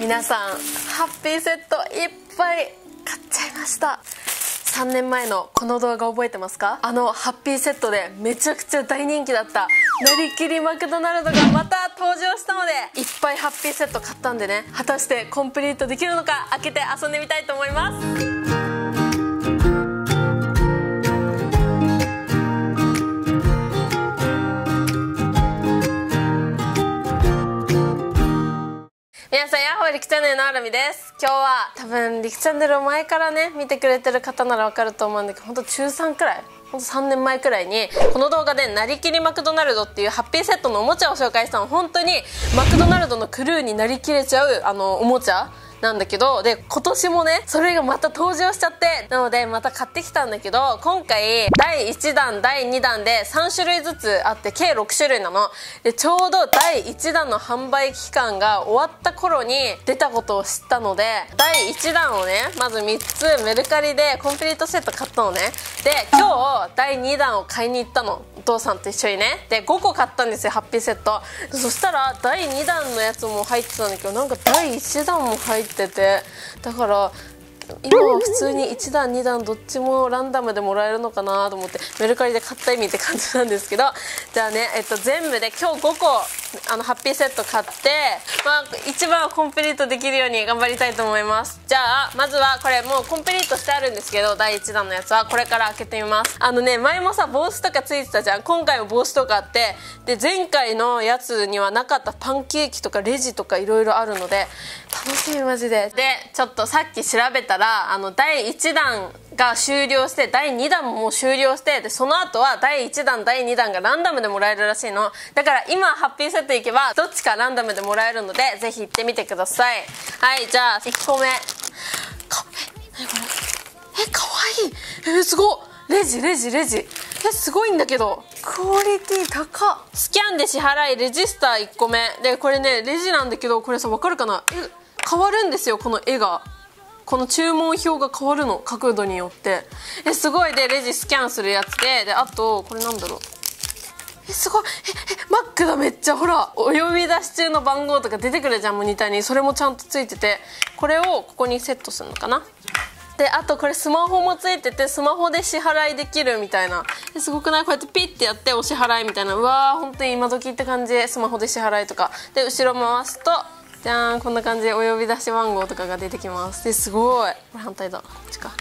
皆さんハッピーセットいっぱい買っちゃいました。3年前のこの動画覚えてますか？あのハッピーセットでめちゃくちゃ大人気だったなりきりマクドナルドがまた登場したので、いっぱいハッピーセット買ったんでね、果たしてコンプリートできるのか開けて遊んでみたいと思います。皆さん、ヤッホーりきチャンネルのあるみです。今日は多分りきチャンネルを前からね見てくれてる方ならわかると思うんだけど、ほんと中3くらい、ほんと3年前くらいにこの動画でなりきりマクドナルドっていうハッピーセットのおもちゃを紹介したの。本当にマクドナルドのクルーになりきれちゃうおもちゃなんだけど、で今年もねそれがまた登場しちゃって、なのでまた買ってきたんだけど、今回第1弾第2弾で3種類ずつあって計6種類なので、ちょうど第1弾の販売期間が終わった頃に出たことを知ったので、第1弾をねまず3つメルカリでコンプリートセット買ったのね。で今日第2弾を買いに行ったの、お父さんと一緒にね。で5個買ったんですよ、ハッピーセット。そしたら第2弾のやつも入ってたんだけど、なんか第1弾も入ってて、だから今は普通に1弾2弾どっちもランダムでもらえるのかなと思ってメルカリで買った意味って感じなんですけど、じゃあね、全部で今日5個ハッピーセット買って、まあ、一番はコンプリートできるように頑張りたいと思います。じゃあまずはこれもうコンプリートしてあるんですけど、第1弾のやつはこれから開けてみます。前もさ帽子とかついてたじゃん。今回も帽子とかあって、で前回のやつにはなかったパンケーキとかレジとかいろいろあるので楽しみ、マジで。でちょっとさっき調べたら第1弾が終了して第2弾も終了して、でその後は第1弾第2弾がランダムでもらえるらしいの。だから今ハッピーセット行けばどっちかランダムでもらえるので、ぜひ行ってみてください。はい、じゃあ1個目、かわいい、すごい、レジすごいんだけど、クオリティ高っ。スキャンで支払いレジスター1個目。でこれねレジなんだけど、これさ分かるかな、変わるんですよ、この絵が、この注文表が変わるの、角度によって。すごい。でレジスキャンするやつで、あとこれなんだろう、すごい、マックだ、めっちゃほらお呼び出し中の番号とか出てくるじゃん、モニターに。それもちゃんとついてて、これをここにセットするのかな。であとこれスマホもついてて、スマホで支払いできるみたいな、すごくない？こうやってピッてやってお支払いみたいな。うわー、本当に今時って感じで、スマホで支払いとかで後ろ回すと、じゃーん、こんな感じでお呼び出し番号とかが出てきます。ですごい。これ反対だ、こっちか。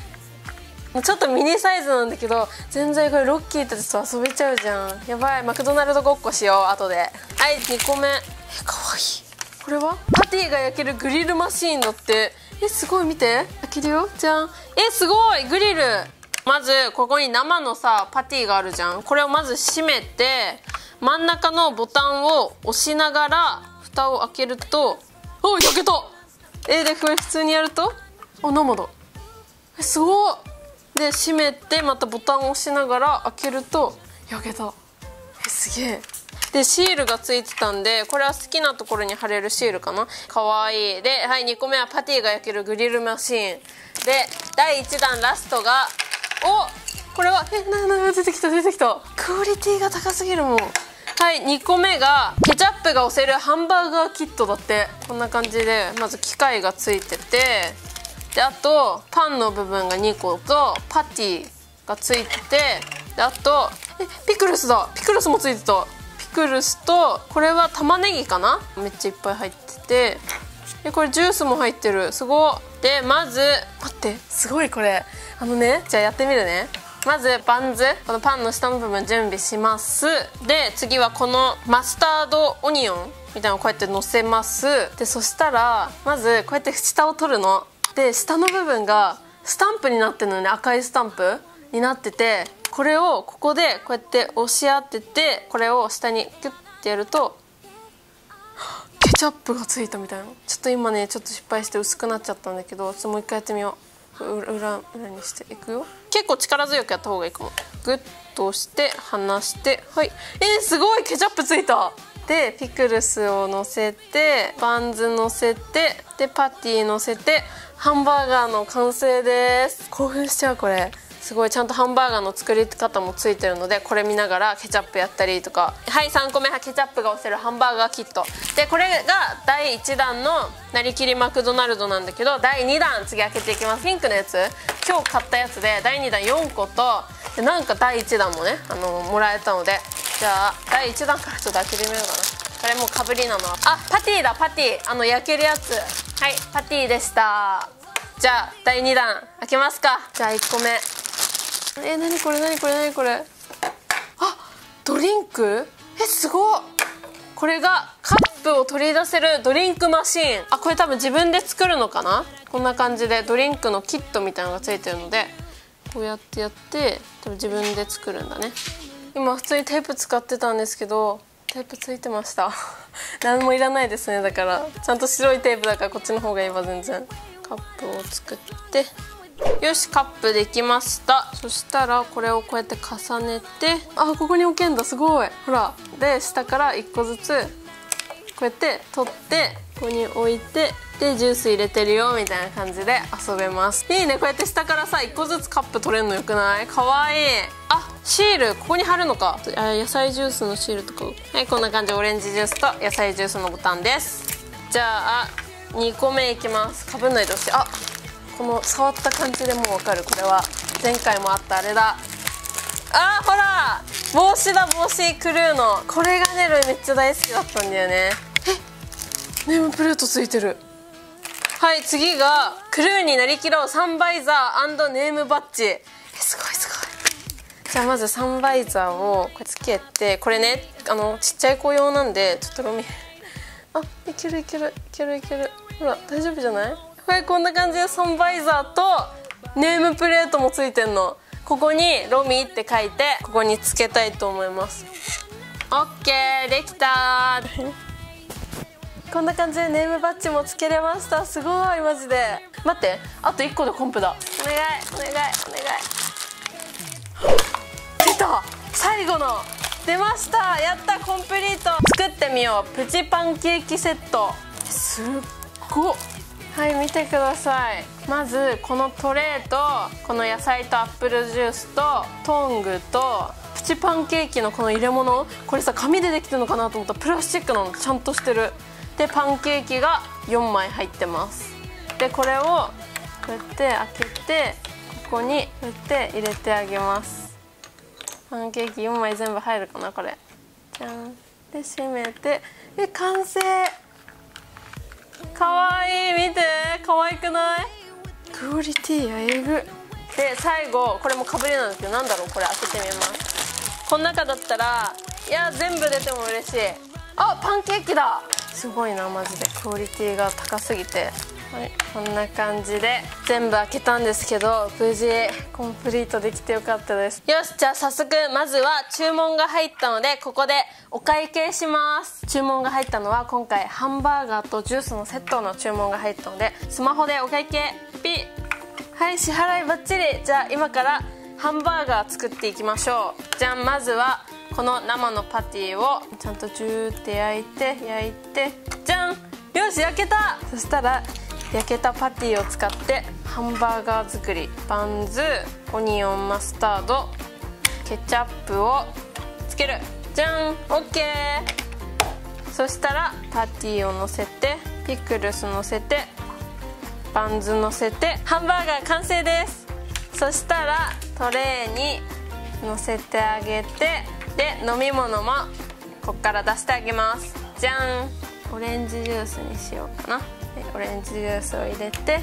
ちょっとミニサイズなんだけど、全然これロッキーってと遊べちゃうじゃん。やばい、マクドナルドごっこしよう後で。はい、2個目、かわいい。これはパティが焼けるグリルマシーンだって。すごい、見て、開けるよ、じゃん。すごい、グリル。まずここに生のさパティがあるじゃん。これをまず閉めて、真ん中のボタンを押しながら蓋を開けると、お、焼けた。でこれ普通にやると、あ、生だ、すごい。で閉めてまたボタンを押しながら開けると焼けた。すげえ。でシールがついてたんで、これは好きなところに貼れるシールかな。かわいい。ではい、2個目はパティが焼けるグリルマシーンで、第1弾ラストが、お、これは出てきた、クオリティが高すぎるもん。はい、2個目がケチャップが押せるハンバーガーキットだって。こんな感じでまず機械がついてて、であとパンの部分が2個とパティがついてて、であとピクルスだ、ピクルスもついてた。ピクルスと、これは玉ねぎかな、めっちゃいっぱい入ってて、でこれジュースも入ってる、すごい。でまず待って、すごい、これじゃあやってみるね。まずバンズ、このパンの下の部分準備します。で次はこのマスタードオニオンみたいなのをこうやってのせます。でそしたらまずこうやって下を取るので、下の部分がスタンプになってるのね、赤いスタンプになってて、これをここでこうやって押し当てて、これを下にキュッてやるとケチャップがついたみたいな。ちょっと今ねちょっと失敗して薄くなっちゃったんだけど、もう一回やってみよう。裏にしていくよ。結構力強くやった方がいいかも。グッと押して離して、はい、すごい、ケチャップついた。でピクルスをのせて、バンズのせて、でパティのせて、ハンバーガーの完成です。興奮しちゃう、これ。すごいちゃんとハンバーガーの作り方もついてるので、これ見ながらケチャップやったりとか。はい、3個目はケチャップが押せるハンバーガーキットで、これが第1弾のなりきりマクドナルドなんだけど、第2弾次開けていきます。ピンクのやつ今日買ったやつで、第2弾4個とで、なんか第1弾もねもらえたので、じゃあ第1弾からちょっと開けてみようかな。これもうかぶりなの。あ、パティだ、パティ、焼けるやつ。はい、パティでした。じゃあ第2弾開けますか。じゃあ1個目、何これ何これ何これ、あ、ドリンク、すごっ。これがカップを取り出せるドリンクマシーン。あ、これ多分自分で作るのかな。こんな感じでドリンクのキットみたいなのがついてるので、こうやってやって多分自分で作るんだね。今普通にテープ使ってたんですけど、テープついてました何もいらないですね。だからちゃんと白いテープだから、こっちの方がいいわ全然。カップを作って、よし、カップできました。そしたらこれをこうやって重ねて、あ、ここに置けんだ、すごい。ほら、で下から1個ずつこうやって取って、ここに置いて、でジュース入れてるよみたいな感じで遊べます。いいね、こうやって下からさ1個ずつカップ取れるのよくない？かわいい。あ、シールここに貼るのか。野菜ジュースのシールとか。はい、こんな感じでオレンジジュースと野菜ジュースのボタンです。じゃあ2個目いきます。かぶんないでほしい。あ、この触った感じでもう分かる。これは前回もあったあれだ。あー、ほら、帽子だ、帽子、クルーの。これがね、めっちゃ大好きだったんだよね。え、ネームプレートついてる。はい、次がクルーになりきろうサンバイザー&ネームバッジ。すごいすごい。じゃあまずサンバイザーをこれつけて、これねちっちゃい子用なんで、ちょっとロミ、あ、いけるいけるいけるいける、ほら大丈夫じゃない？これこんな感じでサンバイザーとネームプレートもついてんの。ここにロミって書いて、ここにつけたいと思います。オッケー、できたーこんな感じでネームバッジもつけれました。すごい、マジで。待って、あと1個でコンプだ。お願いお願いお願い。出た、最後の出ました。やった、コンプリート。作ってみよう、プチパンケーキセット。すっごっ。はい、見てください。まずこのトレーと、この野菜とアップルジュースとトングとプチパンケーキのこの入れ物、これさ紙でできてるのかなと思ったらプラスチックなの、ちゃんとしてる。でパンケーキが4枚入ってます。でこれをこうやって開けて、ここにこうやって入れてあげます。パンケーキ4枚全部入るかな、これ。じゃん。で閉めて、で完成。かわいい、見て、かわいくない？クオリティやえぐ。で最後、これもかぶりなんですけど、なんだろうこれ、開けてみます。この中だったら、いや全部出ても嬉しい。あ、パンケーキだ。すごいな、マジでクオリティが高すぎて。はい、こんな感じで全部開けたんですけど、無事コンプリートできてよかったです。よし、じゃあ早速まずは注文が入ったので、ここでお会計します。注文が入ったのは今回ハンバーガーとジュースのセットの注文が入ったので、スマホでお会計ピッ。はい、支払いバッチリ。じゃあ今からハンバーガー作っていきましょう。じゃあまずはこの生のパティをちゃんとジューって焼いて焼いて、じゃん。よし、焼けた。そしたら焼けたパティを使ってハンバーガー作り。バンズ、オニオン、マスタード、ケチャップをつける。じゃん、オッケー。そしたらパティをのせて、ピクルスのせて、バンズのせて、ハンバーガー完成です。そしたらトレーにのせてあげて、で飲み物もこっから出してあげます。じゃん。オレンジジュースにしようかな。オレンジジュースを入れて、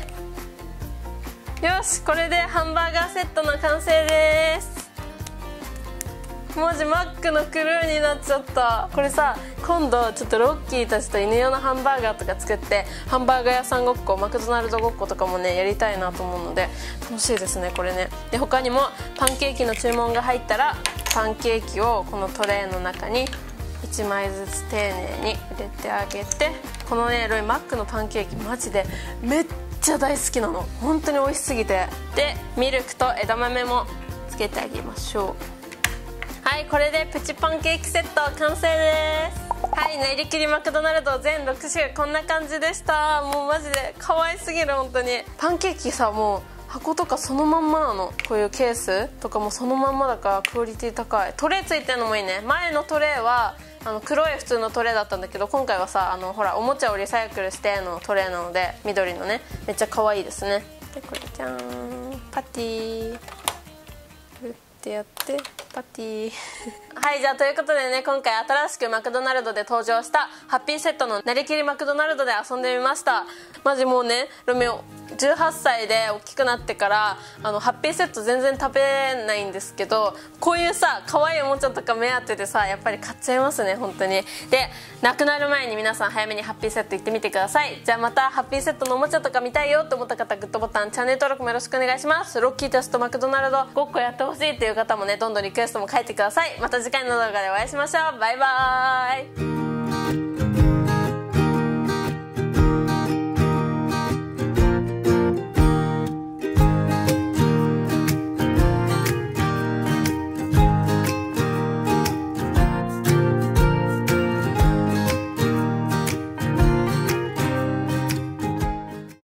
よし、これでハンバーガーセットの完成です。マジマックのクルーになっちゃった。これさ、今度ちょっとロッキーたちと犬用のハンバーガーとか作って、ハンバーガー屋さんごっこ、マクドナルドごっことかもね、やりたいなと思うので、楽しいですねこれね。で他にもパンケーキの注文が入ったら、パンケーキをこのトレーの中に1枚ずつ丁寧に入れてあげて。このね、ロイマックのパンケーキマジでめっちゃ大好きなの、本当に美味しすぎて。でミルクと枝豆もつけてあげましょう。はい、これでプチパンケーキセット完成です。はい、なりきりマクドナルド全6種、こんな感じでした。もうマジで可愛すぎる、本当に。パンケーキさ、もう箱とかそのまんまなの。こういうケースとかもそのまんまだからクオリティ高い。トレーついてるのもいいね。前のトレーは黒い普通のトレーだったんだけど、今回はさほらおもちゃをリサイクルしてのトレーなので、緑のねめっちゃ可愛いですね。でこれじゃーん、パティ振ってやってパティはい、じゃあということでね、今回新しくマクドナルドで登場したハッピーセットのなりきりマクドナルドで遊んでみました。マジもうね、ロメオ18歳で大きくなってからハッピーセット全然食べないんですけど、こういうさ可愛いおもちゃとか目当てでさやっぱり買っちゃいますね、本当に。で、なくなる前に皆さん早めにハッピーセット行ってみてください。じゃあまたハッピーセットのおもちゃとか見たいよと思った方、グッドボタン、チャンネル登録もよろしくお願いします。ロッキーたちとマクドナルドごっこやってほしいっていう方もね、どんどんリクエストも書いてください。また次回の動画でお会いしましょう。バイバーイ。